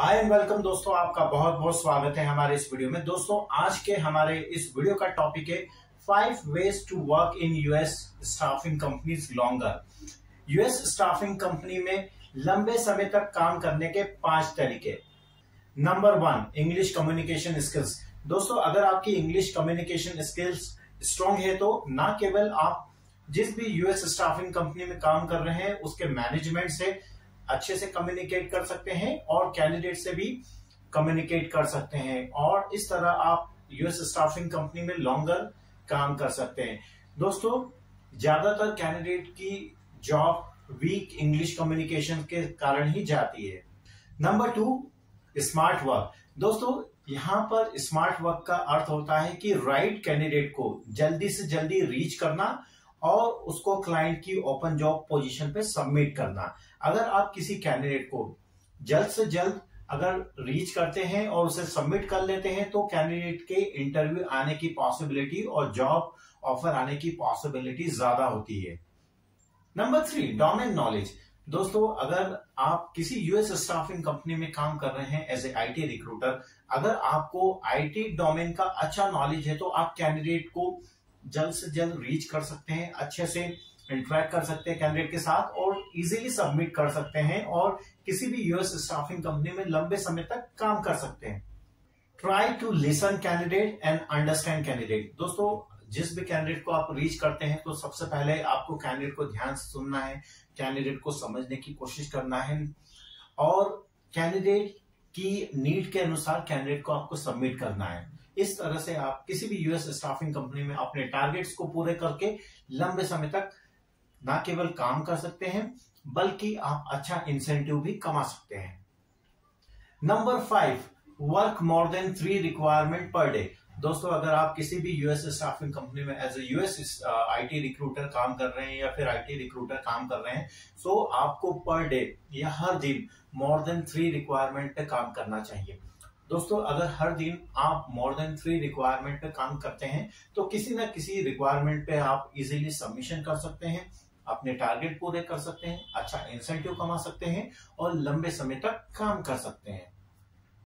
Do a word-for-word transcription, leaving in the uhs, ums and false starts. Hi and welcome दोस्तों, आपका बहुत बहुत स्वागत है हमारे इस वीडियो में। दोस्तों आज के हमारे इस वीडियो का टॉपिक है five ways to work in US staffing companies longer. US staffing company में लंबे समय तक काम करने के पांच तरीके। Number one, English communication skills. दोस्तों अगर आपकी इंग्लिश कम्युनिकेशन स्किल्स स्ट्रांग है तो ना केवल आप जिस भी यूएस स्टाफिंग कंपनी में काम कर रहे हैं उसके मैनेजमेंट से अच्छे से कम्युनिकेट कर सकते हैं और कैंडिडेट से भी कम्युनिकेट कर सकते हैं, और इस तरह आप यूएस स्टाफिंग कंपनी में लॉन्गर काम कर सकते हैं। दोस्तों ज्यादातर कैंडिडेट की जॉब वीक इंग्लिश कम्युनिकेशन के कारण ही जाती है। Number two, smart work. दोस्तों यहाँ पर स्मार्ट वर्क का अर्थ होता है कि राइट कैंडिडेट को जल्दी से जल्दी रीच करना और उसको क्लाइंट की ओपन जॉब पोजीशन पे सबमिट करना। अगर आप किसी कैंडिडेट को जल्द से जल्द अगर रीच करते हैं और उसे सबमिट कर लेते हैं तो कैंडिडेट के इंटरव्यू आने की पॉसिबिलिटी और जॉब ऑफर आने की पॉसिबिलिटी ज्यादा होती है। Number three, domain knowledge. दोस्तों अगर आप किसी यूएस स्टाफिंग कंपनी में काम कर रहे हैं एज ए आईटी रिक्रूटर, अगर आपको आईटी डोमेन का अच्छा नॉलेज है तो आप कैंडिडेट को जल्द से जल्द रीच कर सकते हैं, अच्छे से इंटरेक्ट कर सकते हैं कैंडिडेट के साथ और इजीली सबमिट कर सकते हैं और किसी भी यूएस स्टाफिंग कंपनी में लंबे समय तक काम कर सकते हैं। Try to listen candidate and understand candidate. दोस्तों जिस भी कैंडिडेट को आप रीच करते हैं तो सबसे पहले आपको कैंडिडेट को ध्यान से सुनना है, कैंडिडेट को समझने की कोशिश करना है और कैंडिडेट की नीड के अनुसार कैंडिडेट को आपको सबमिट करना है। इस तरह से आप किसी भी यूएस स्टाफिंग कंपनी में अपने टारगेट्स को पूरे करके लंबे समय तक ना केवल काम कर सकते हैं बल्कि आप अच्छा इंसेंटिव भी कमा सकते हैं। Number five, work more than three requirement per day. दोस्तों अगर आप किसी भी यूएस स्टाफिंग कंपनी में as a US IT recruiter काम कर रहे हैं या फिर आईटी रिक्रूटर काम कर रहे हैं तो आपको पर डे या हर दिन मोर देन थ्री रिक्वायरमेंट पे काम करना चाहिए। दोस्तों अगर हर दिन आप मोर देन थ्री रिक्वायरमेंट पे काम करते हैं तो किसी ना किसी रिक्वायरमेंट पे आप इजीली सबमिशन कर सकते हैं, अपने टारगेट पूरे कर सकते हैं, अच्छा इंसेंटिव कमा सकते हैं और लंबे समय तक काम कर सकते हैं।